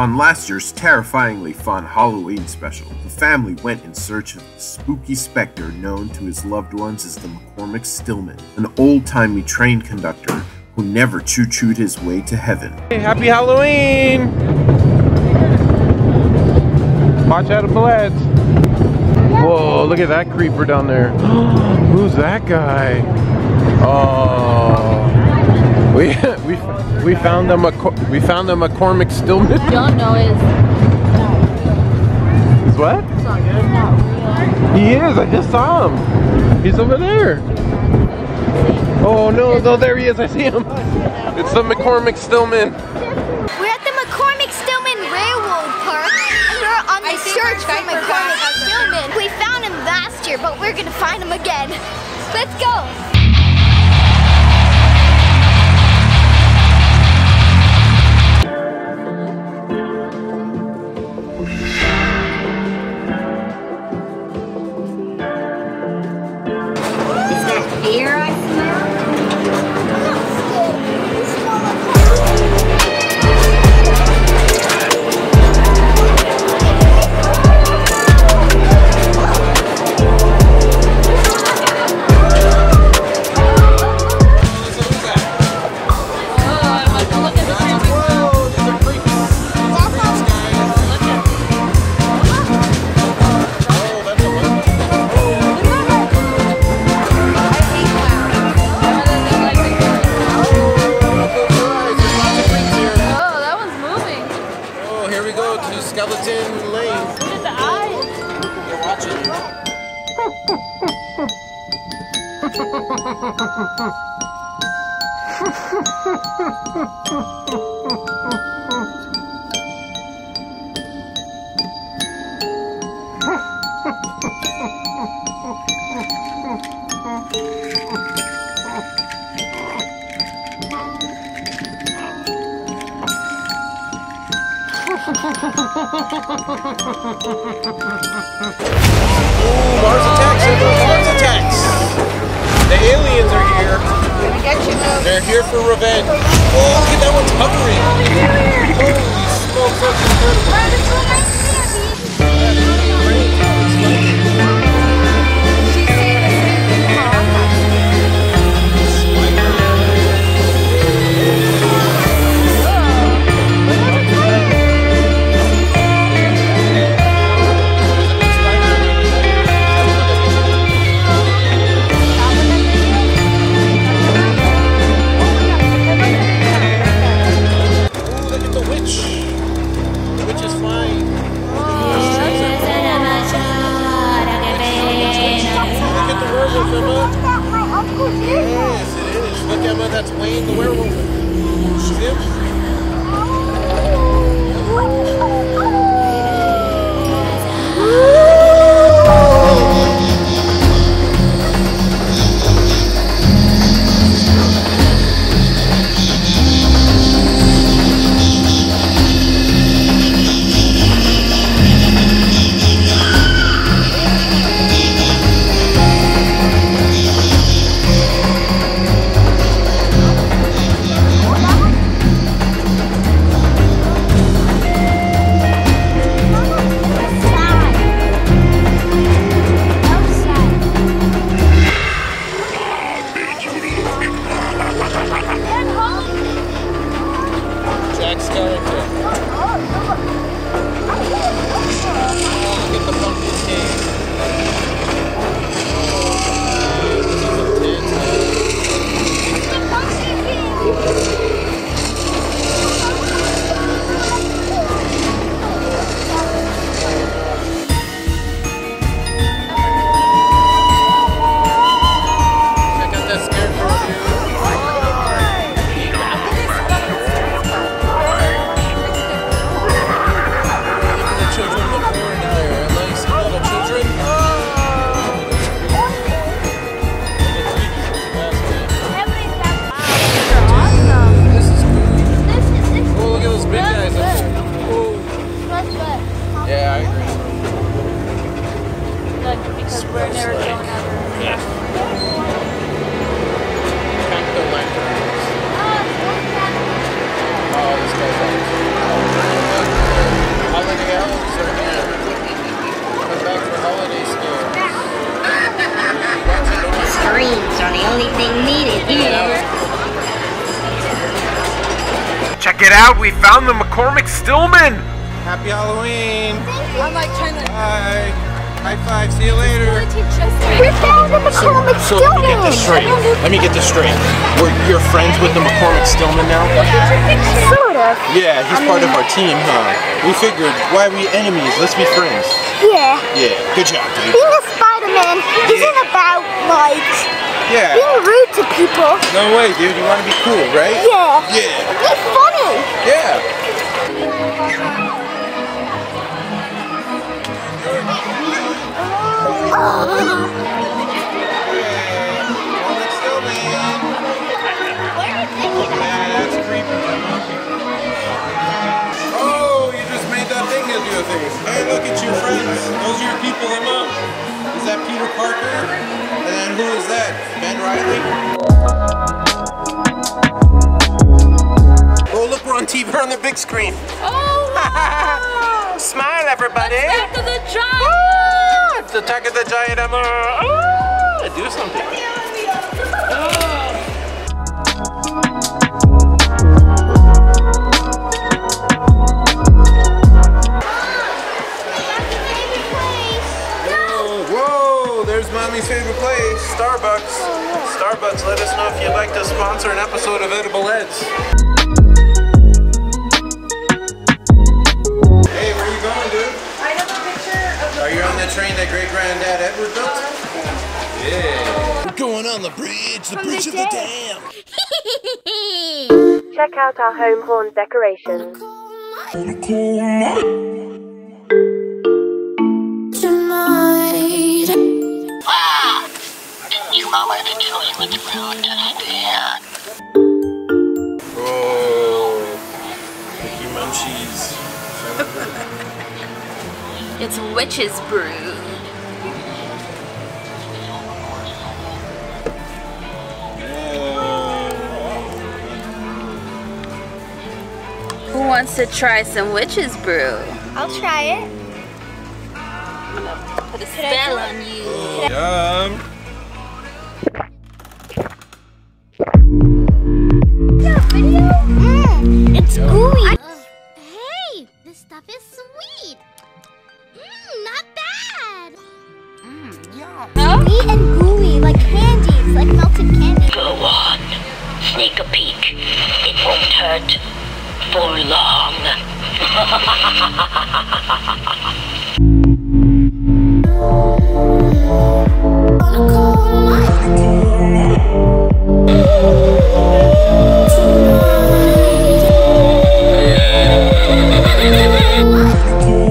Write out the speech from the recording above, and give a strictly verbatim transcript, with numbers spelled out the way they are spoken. On last year's terrifyingly fun Halloween special, the family went in search of the spooky specter known to his loved ones as the McCormick Stillman, an old-timey train conductor who never choo-chooed his way to heaven. Hey, happy Halloween! Watch out, Edible Ed's. Whoa, look at that creeper down there. Who's that guy? Oh... We we we found them a we found them a McCormick Stillman. Don't know is. Is what? It's not good. Not real. He is. I just saw him. He's over there. Oh no! No, there he is. I see him. It's the McCormick Stillman. We're at the McCormick Stillman Railroad Park, and we're on the search for McCormick Stillman. We found him last year, but we're gonna find him again. Let's go. Ooh, Mars Attacks, everyone, Mars Attacks! The aliens are here. They're here for revenge. Oh, look at that one's hovering. Holy smoke, that's incredible. Shh. Get out, we found the McCormick Stillman! Happy Halloween! Thank you! I'm like trying to... Bye! High five, see you later! We found the McCormick so, Stillman! So let me get this straight. Let me get this straight. We're, you're friends with the McCormick Stillman now? Sort of. Yeah, he's I part mean, of our team, huh? We figured, why are we enemies? Let's be friends. Yeah. Yeah, good job, dude. Being a Spider-Man isn't about, like... Yeah. Being rude to people. No way, dude. You want to be cool, right? Yeah. Yeah. Be funny. Yeah. That's creepy. Oh, you just made that thing into a thing. Hey, look at your friends. Those are your people, Emma. Is that Peter Parker? And who is that? Ben Riley? Oh, look, we're on T V, we're on the big screen. Oh! Wow. Smile, everybody! Attack of the Giant! Ah, it's Attack of the Giant, Emma! Ah, do something. Mommy's favorite place, Starbucks. Starbucks, let us know if you'd like to sponsor an episode of Edible Ed's. Hey, where are you going, dude? I have a picture of the... Are you on the train that great-granddad Edward built? Uh, yeah. We're going on the bridge, the From bridge the of the dam. Check out our home horn decorations. Tonight. Mom, I have to tell you what the road does there. Oh, Mickey Munchies. It's witch's brew. Oh. Who wants to try some witch's brew? I'll try it. I'm gonna put a spell on you. Oh, yum. Mm, it's gooey. Uh, hey, this stuff is sweet. Mmm, not bad. Mmm, yum. Huh? Sweet and gooey, like candies, like melted candy. Go on, sneak a peek. It won't hurt for long. Thank you.